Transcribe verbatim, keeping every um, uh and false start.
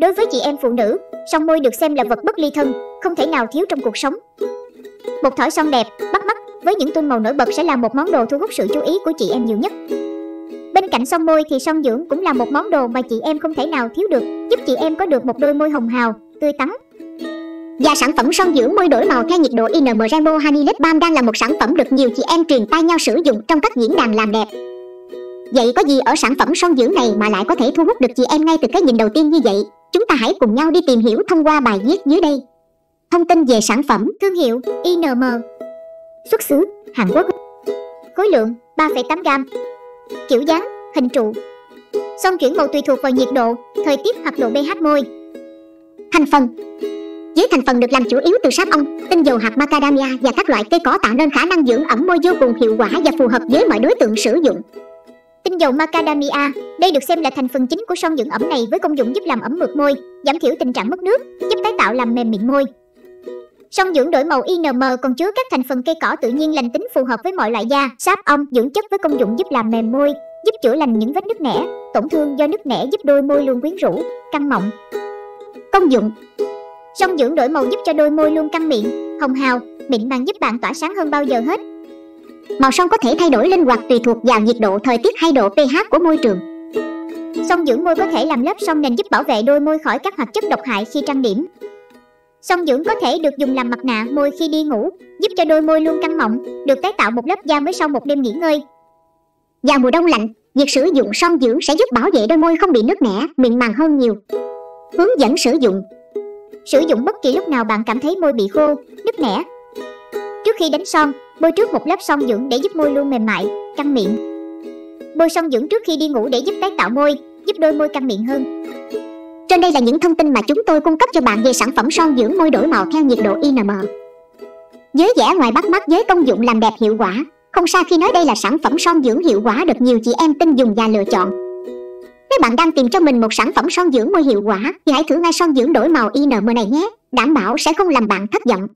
Đối với chị em phụ nữ, son môi được xem là vật bất ly thân, không thể nào thiếu trong cuộc sống. Một thỏi son đẹp, bắt mắt với những tông màu nổi bật sẽ là một món đồ thu hút sự chú ý của chị em nhiều nhất. Bên cạnh son môi thì son dưỡng cũng là một món đồ mà chị em không thể nào thiếu được, giúp chị em có được một đôi môi hồng hào, tươi tắn. Và sản phẩm son dưỡng môi đổi màu theo nhiệt độ i en em Rainbow Honey Lip Balm đang là một sản phẩm được nhiều chị em truyền tai nhau sử dụng trong các diễn đàn làm đẹp. Vậy có gì ở sản phẩm son dưỡng này mà lại có thể thu hút được chị em ngay từ cái nhìn đầu tiên như vậy? Chúng ta hãy cùng nhau đi tìm hiểu thông qua bài viết dưới đây. Thông tin về sản phẩm. Thương hiệu i en em. Xuất xứ Hàn Quốc. Khối lượng ba phẩy tám gam. Kiểu dáng, hình trụ. Son chuyển màu tùy thuộc vào nhiệt độ, thời tiết hoặc độ pH môi. Thành phần. Dưới thành phần được làm chủ yếu từ sáp ong, tinh dầu hạt macadamia và các loại cây cỏ, tạo nên khả năng dưỡng ẩm môi vô cùng hiệu quả và phù hợp với mọi đối tượng sử dụng. Tinh dầu macadamia, đây được xem là thành phần chính của son dưỡng ẩm này, với công dụng giúp làm ẩm mượt môi, giảm thiểu tình trạng mất nước, giúp tái tạo làm mềm miệng môi. Son dưỡng đổi màu i en em còn chứa các thành phần cây cỏ tự nhiên lành tính phù hợp với mọi loại da, sáp ong, dưỡng chất với công dụng giúp làm mềm môi, giúp chữa lành những vết nứt nẻ, tổn thương do nứt nẻ, giúp đôi môi luôn quyến rũ, căng mọng. Công dụng. Son dưỡng đổi màu giúp cho đôi môi luôn căng miệng, hồng hào, mịn màng, giúp bạn tỏa sáng hơn bao giờ hết. Màu son có thể thay đổi linh hoạt tùy thuộc vào nhiệt độ, thời tiết hay độ pH của môi trường. Son dưỡng môi có thể làm lớp son nền, giúp bảo vệ đôi môi khỏi các hoạt chất độc hại khi trang điểm. Son dưỡng có thể được dùng làm mặt nạ môi khi đi ngủ, giúp cho đôi môi luôn căng mọng, được tái tạo một lớp da mới sau một đêm nghỉ ngơi. Vào mùa đông lạnh, việc sử dụng son dưỡng sẽ giúp bảo vệ đôi môi không bị nứt nẻ, mịn màng hơn nhiều. Hướng dẫn sử dụng. Sử dụng bất kỳ lúc nào bạn cảm thấy môi bị khô, nứt nẻ. Trước khi đánh son, bôi trước một lớp son dưỡng để giúp môi luôn mềm mại, căng miệng. Bôi son dưỡng trước khi đi ngủ để giúp tái tạo môi, giúp đôi môi căng miệng hơn. Trên đây là những thông tin mà chúng tôi cung cấp cho bạn về sản phẩm son dưỡng môi đổi màu theo nhiệt độ i en em. Với vẻ ngoài bắt mắt, với công dụng làm đẹp hiệu quả, không xa khi nói đây là sản phẩm son dưỡng hiệu quả được nhiều chị em tin dùng và lựa chọn. Nếu bạn đang tìm cho mình một sản phẩm son dưỡng môi hiệu quả thì hãy thử ngay son dưỡng đổi màu i en em này nhé, đảm bảo sẽ không làm bạn thất vọng.